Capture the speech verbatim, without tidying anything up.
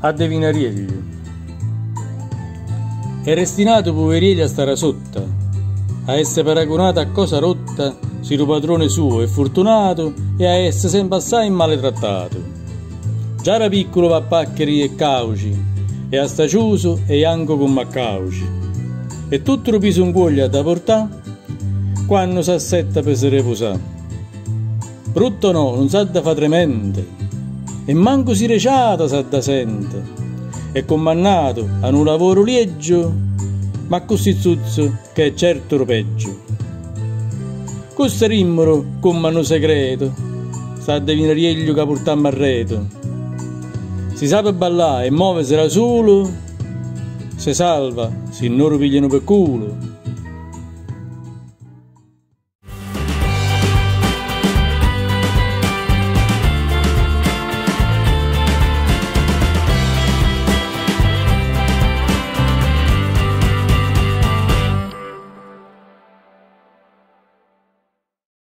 a devinarielli. È restinato poverielli a stare sotta, a essere paragonato a cosa rotta, sino padrone suo è fortunato e a essere sempre assai maletrattato. Già era piccolo va paccheri e cauci, e a sta chiuso e anco con maccauci. E tutto lo piso un cuoglio da portà, quando s'assetta per se reposà. Brutto no, non sa da fa tremente, e manco si reciata sa da sente, e condannato a un lavoro lieggio, ma così zuzzo che è certo lo peggio. Questo rimmoro con mano segreto, sta de vinarieglio che portà marreto. Si sa per ballare e muovesela solo, se salva, si non lo pigliano per culo.